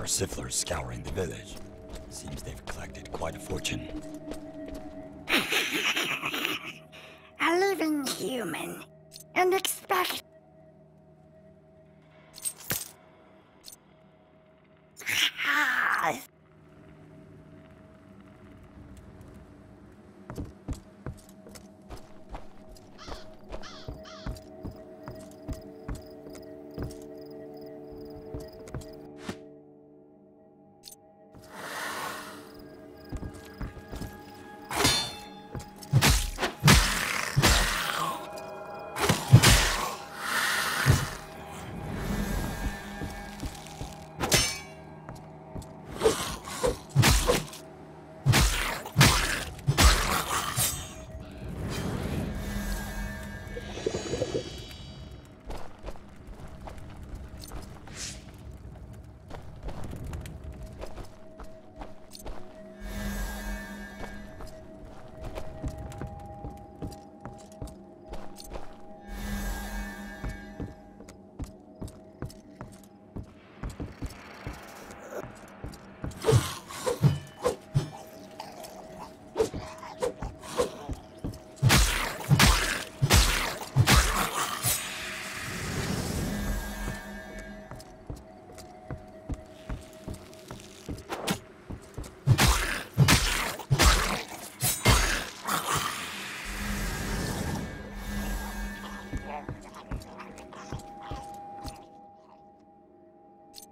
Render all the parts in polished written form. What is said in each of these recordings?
There are sifflers scouring the village. Seems they've collected quite a fortune. A living human. And expect...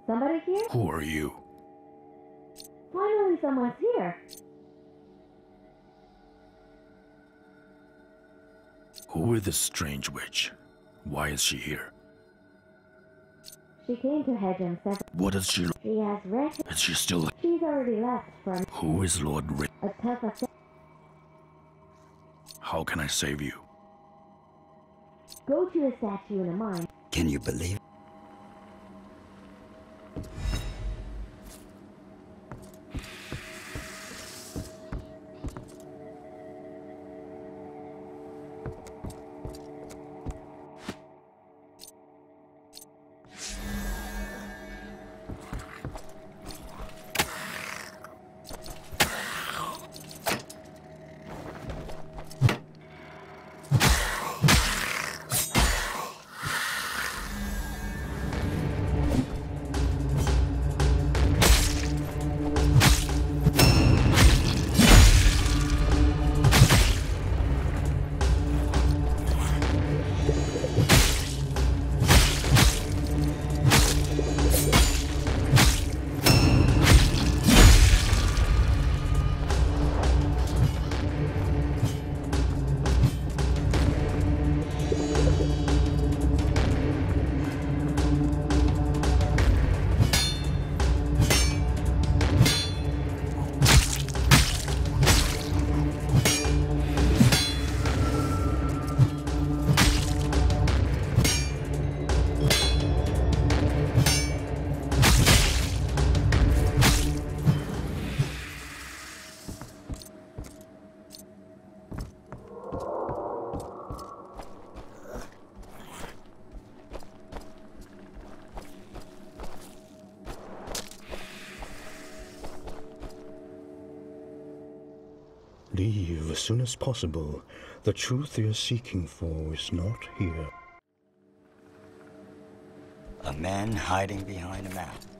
Somebody here? Who are you? Finally, someone's here. Who is this strange witch? Why is she here? She came to Hedgewick. What does she? She has wrecked. Is she still? She's already left from. Who is Lord Rick? A tough affair. How can I save you? Go to the statue in a mine. Can you believe? Leave as soon as possible. The truth you're seeking for is not here. A man hiding behind a map.